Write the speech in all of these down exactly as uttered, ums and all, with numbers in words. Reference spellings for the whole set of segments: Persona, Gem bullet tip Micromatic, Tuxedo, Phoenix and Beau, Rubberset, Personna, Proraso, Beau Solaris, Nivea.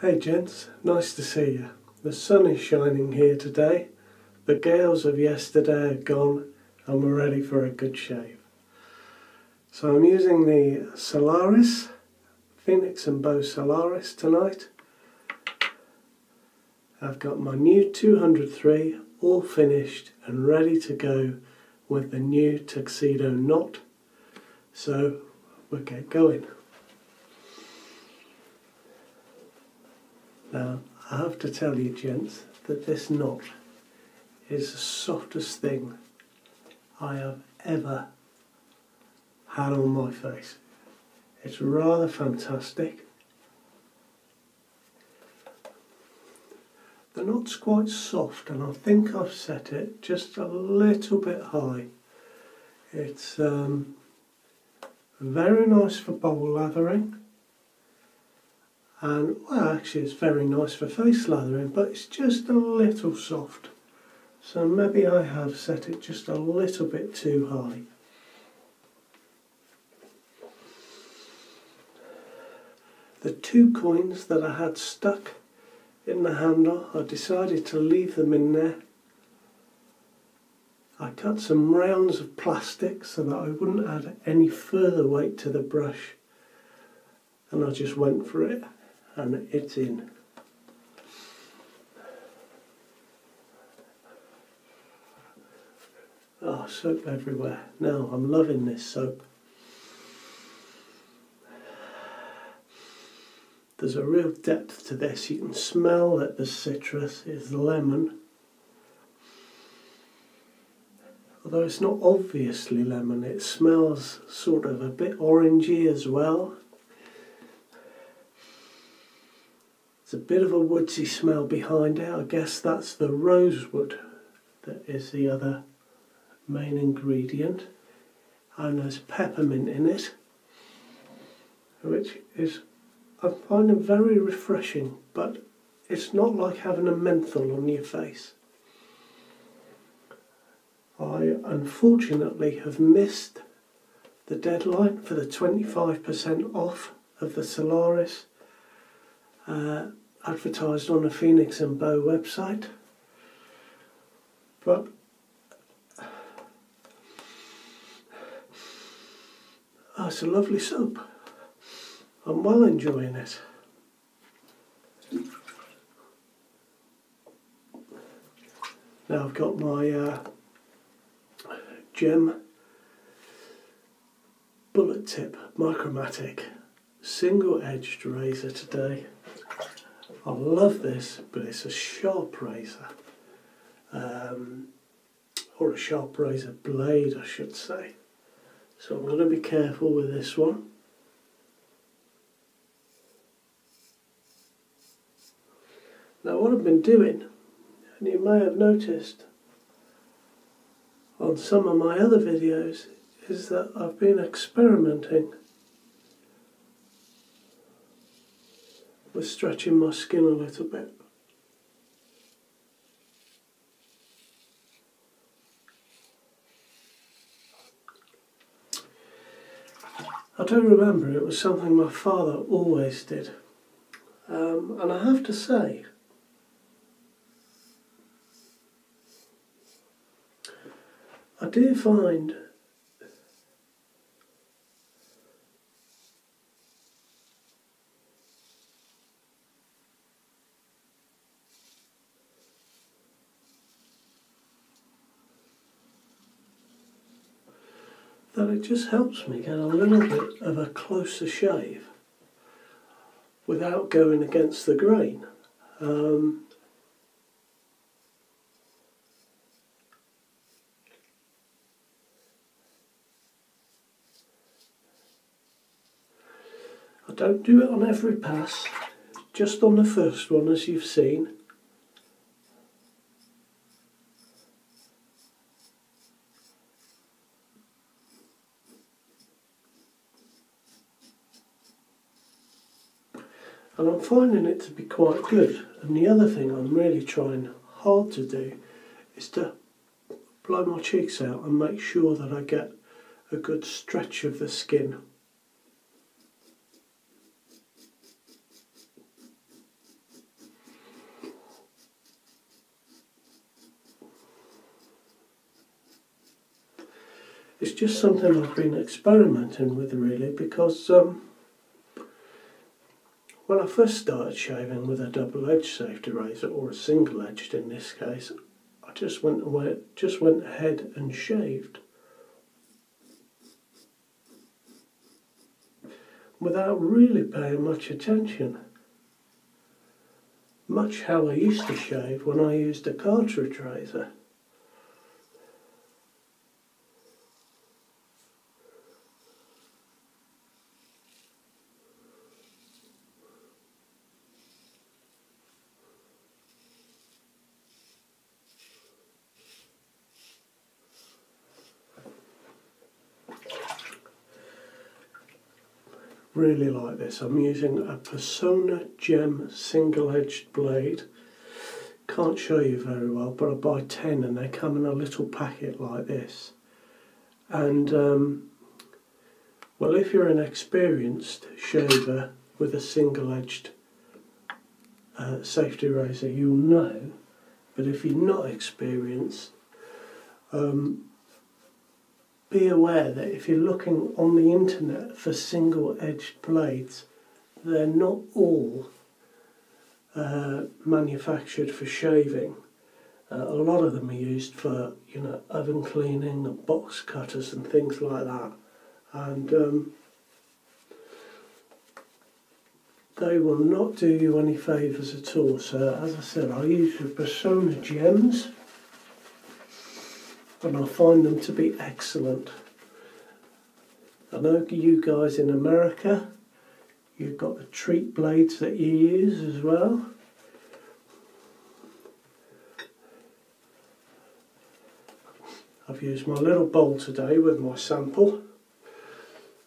Hey gents, nice to see you. The sun is shining here today, the gales of yesterday are gone and we're ready for a good shave. So I'm using the Solaris, Phoenix and Beau Solaris tonight. I've got my new two hundred three all finished and ready to go with the new tuxedo knot. So we'll get going. Now, I have to tell you gents that this knot is the softest thing I have ever had on my face. It's rather fantastic. The knot's quite soft and I think I've set it just a little bit high. It's um, very nice for bowl lathering. And well, actually it's very nice for face lathering, but it's just a little soft, so maybe I have set it just a little bit too high. The two coins that I had stuck in the handle, I decided to leave them in there. I cut some rounds of plastic so that I wouldn't add any further weight to the brush, and I just went for it. And it's in. Oh, soap everywhere. Now, I'm loving this soap. There's a real depth to this. You can smell that the citrus is lemon. Although it's not obviously lemon, it smells sort of a bit orangey as well. It's a bit of a woodsy smell behind it. I guess that's the rosewood that is the other main ingredient. And there's peppermint in it, which is, I find it very refreshing, but it's not like having a menthol on your face. I unfortunately have missed the deadline for the twenty-five percent off of the Solaris uh, advertised on the Phoenix and Beau website, but oh, it's a lovely soap. I'm well enjoying it. Now I've got my uh, Gem bullet tip Micromatic single edged razor today. I love this, but it's a sharp razor, um, or a sharp razor blade I should say, so I'm going to be careful with this one. Now what I've been doing, and you may have noticed on some of my other videos, is that I've been experimenting with stretching my skin a little bit. I do remember it was something my father always did, um, and I have to say I do find that it just helps me get a little bit of a closer shave without going against the grain. Um, I don't do it on every pass, just on the first one as you've seen. And I'm finding it to be quite good. And the other thing I'm really trying hard to do is to blow my cheeks out and make sure that I get a good stretch of the skin. It's just something I've been experimenting with really, because um, when I first started shaving with a double-edged safety razor, or a single-edged in this case, I just went away, just went ahead and shaved without really paying much attention. Much how I used to shave when I used a cartridge razor. Really like this. I'm using a Persona Gem single-edged blade. Can't show you very well, but I buy ten and they come in a little packet like this. And um, well, if you're an experienced shaver with a single-edged uh, safety razor, you'll know. But if you're not experienced, um, be aware that if you're looking on the internet for single-edged blades, they're not all uh, manufactured for shaving. Uh, a lot of them are used for, you know, oven cleaning and box cutters and things like that. And um, they will not do you any favours at all. So as I said, I use the Persona Gems, and I find them to be excellent. I know you guys in America, you've got the treat blades that you use as well. I've used my little bowl today with my sample,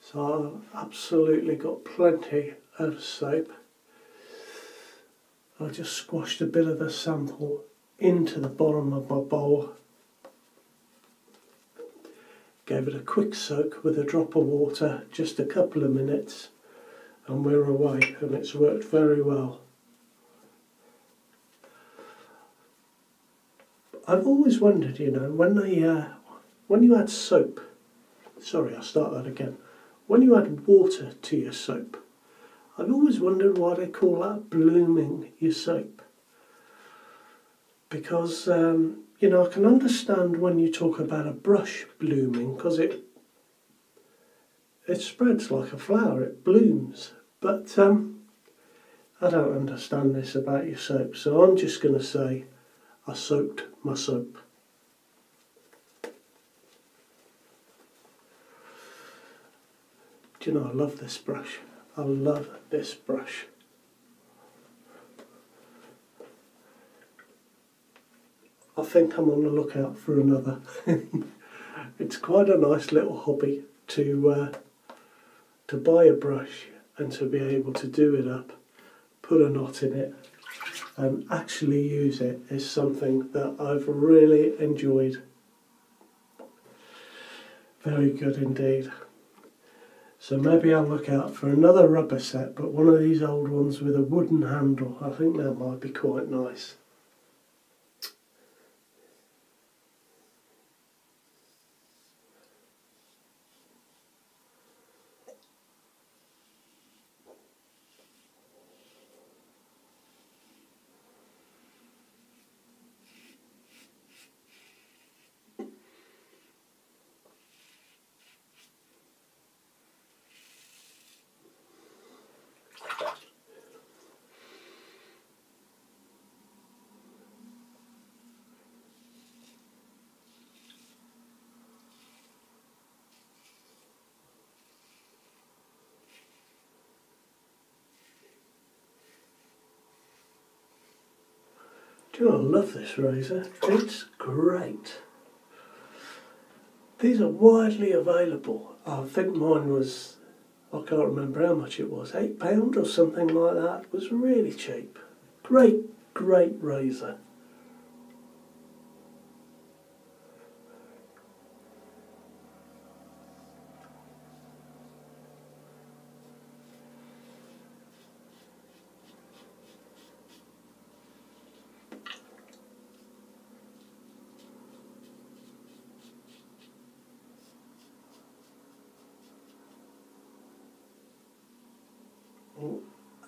so I've absolutely got plenty of soap. I just squashed a bit of the sample into the bottom of my bowl, gave it a quick soak with a drop of water, just a couple of minutes, and we're away, and it's worked very well. I've always wondered, you know, when they, uh, when you add soap, sorry, I'll start that again, when you add water to your soap, I've always wondered why they call that blooming your soap. Because, um, you know, I can understand when you talk about a brush blooming, because it it spreads like a flower, it blooms. But um, I don't understand this about your soap, so I'm just going to say I soaked my soap. Do you know, I love this brush. I love this brush. I think I'm on the lookout for another. It's quite a nice little hobby to uh, to buy a brush and to be able to do it up, put a knot in it and actually use it is something that I've really enjoyed. Very good indeed. So maybe I'll look out for another rubber set, but one of these old ones with a wooden handle. I think that might be quite nice. You know, I love this razor, it's great. These are widely available. I think mine was, I can't remember how much it was, eight pounds or something like that. It was really cheap. Great, great razor.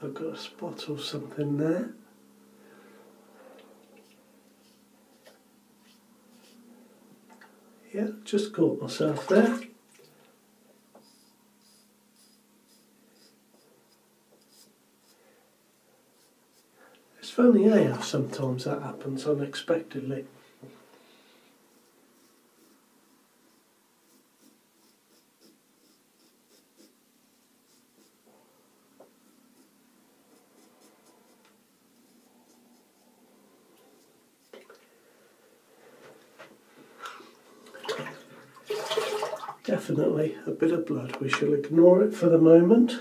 I've got a spot or something there. Yeah, just caught myself there. It's funny, eh, how sometimes that happens unexpectedly. Definitely a bit of blood. We shall ignore it for the moment.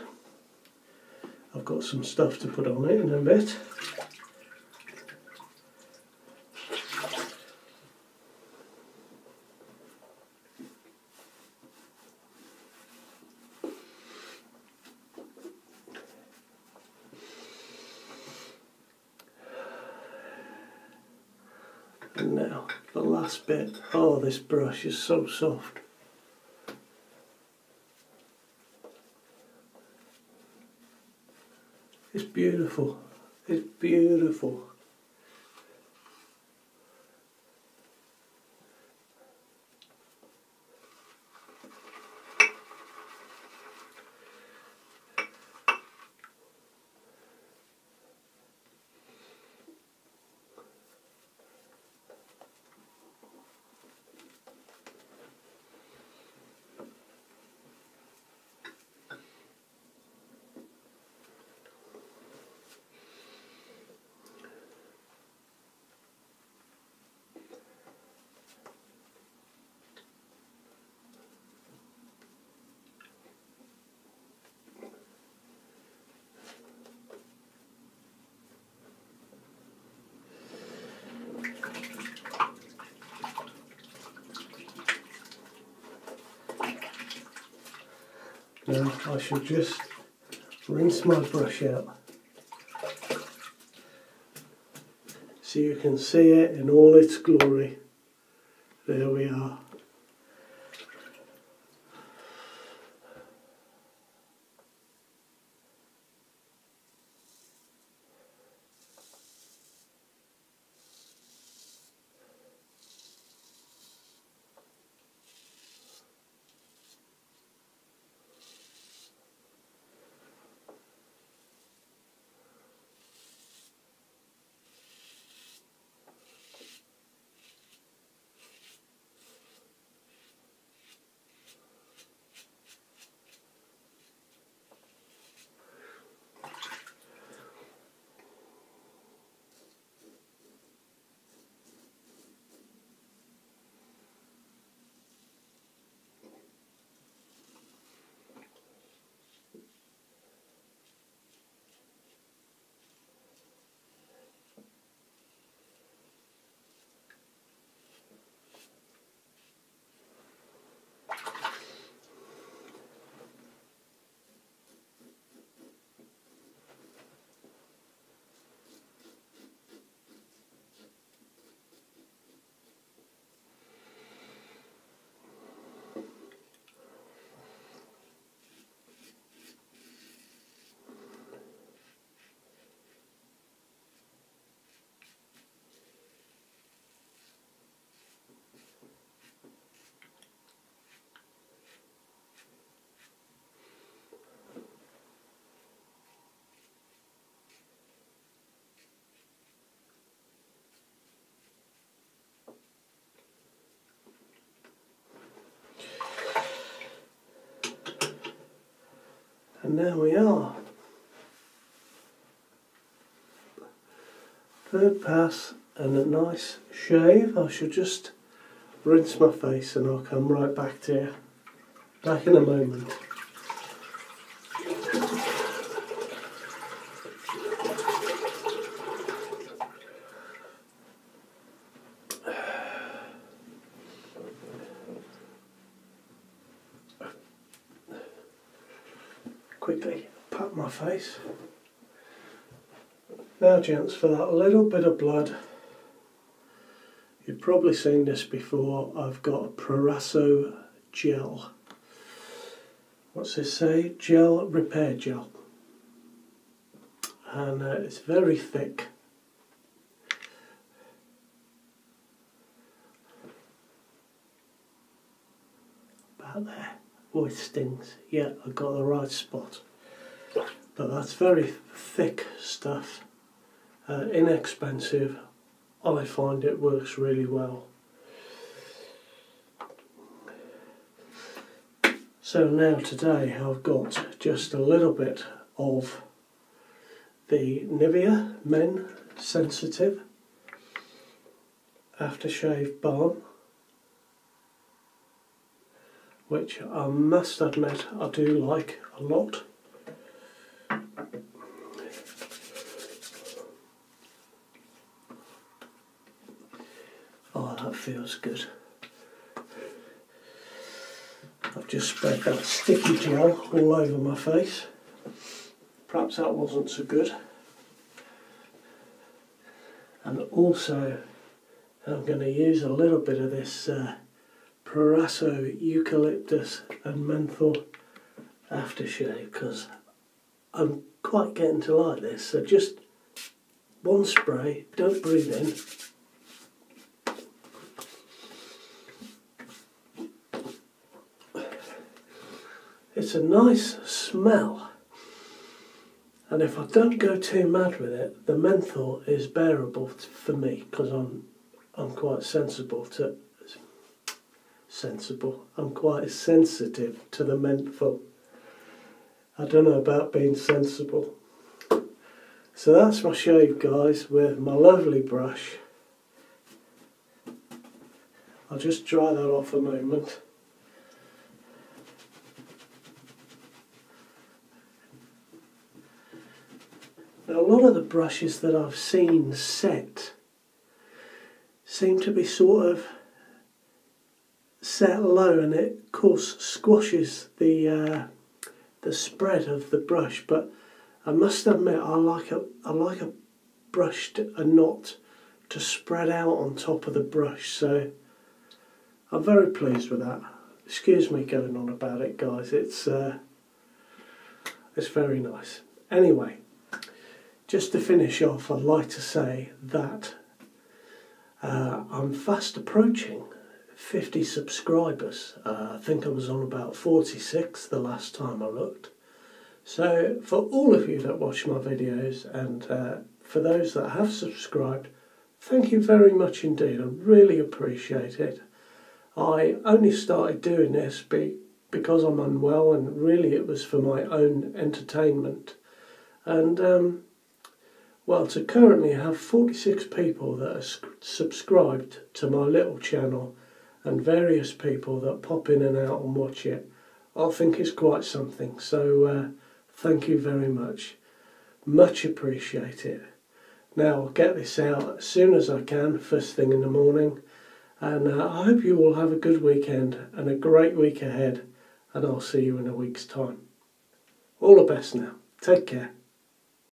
I've got some stuff to put on it in a bit. And now the last bit. Oh, this brush is so soft. It's beautiful, it's beautiful. Now I should just rinse my brush out so you can see it in all its glory. There we are. And there we are. Third pass and a nice shave. I should just rinse my face and I'll come right back to you. Back in a moment. Quickly pat my face. Now gents, for that little bit of blood, you've probably seen this before, I've got a Proraso gel. What's this say? Gel repair gel. and uh, it's very thick. About there. Oh, it stings. Yeah, I got the right spot. But that's very thick stuff. Uh, inexpensive. I find it works really well. So now today I've got just a little bit of the Nivea Men Sensitive Aftershave Balm, which I must admit I do like a lot. Oh, that feels good. I've just spread that sticky gel all over my face. Perhaps that wasn't so good. And also I'm going to use a little bit of this uh, Proraso eucalyptus and menthol aftershave, because I'm quite getting to like this. So just one spray, don't breathe in. It's a nice smell, and if I don't go too mad with it, the menthol is bearable for me, because I'm I'm quite sensible to sensible. I'm quite sensitive to the menthol. I don't know about being sensible. So that's my shave, guys, with my lovely brush. I'll just dry that off a moment. Now, a lot of the brushes that I've seen set seem to be sort of set low, and it of course squashes the uh, the spread of the brush. But I must admit, I like a I like a brush to, a knot to spread out on top of the brush. So I'm very pleased with that. Excuse me going on about it, guys. It's uh, it's very nice. Anyway. Just to finish off, I'd like to say that uh, I'm fast approaching fifty subscribers. Uh, I think I was on about forty-six the last time I looked. So for all of you that watch my videos, and uh, for those that have subscribed, thank you very much indeed. I really appreciate it. I only started doing this be because I'm unwell, and really it was for my own entertainment. And um, well, to currently have forty-six people that are subscribed to my little channel, and various people that pop in and out and watch it, I think is quite something. So uh, thank you very much. Much appreciate it. Now I'll get this out as soon as I can, first thing in the morning. And uh, I hope you all have a good weekend and a great week ahead. And I'll see you in a week's time. All the best now. Take care.